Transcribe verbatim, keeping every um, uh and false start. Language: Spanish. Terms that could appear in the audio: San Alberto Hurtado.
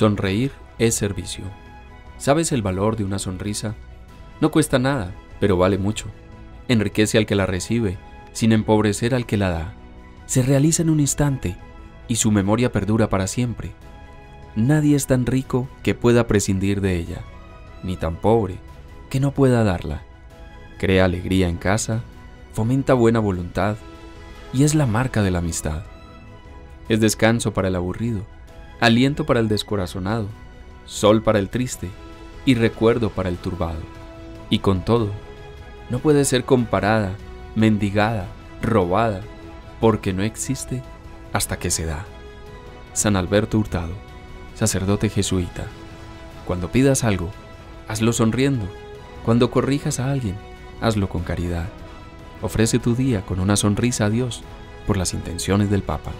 Sonreír es servicio. ¿Sabes el valor de una sonrisa? No cuesta nada, pero vale mucho. Enriquece al que la recibe, sin empobrecer al que la da. Se realiza en un instante y su memoria perdura para siempre. Nadie es tan rico que pueda prescindir de ella, ni tan pobre que no pueda darla. Crea alegría en casa, fomenta buena voluntad y es la marca de la amistad. Es descanso para el aburrido, aliento para el descorazonado, sol para el triste y recuerdo para el turbado. Y con todo, no puede ser comparada, mendigada, robada, porque no existe hasta que se da. San Alberto Hurtado, sacerdote jesuita. Cuando pidas algo, hazlo sonriendo. Cuando corrijas a alguien, hazlo con caridad. Ofrece tu día con una sonrisa a Dios por las intenciones del Papa.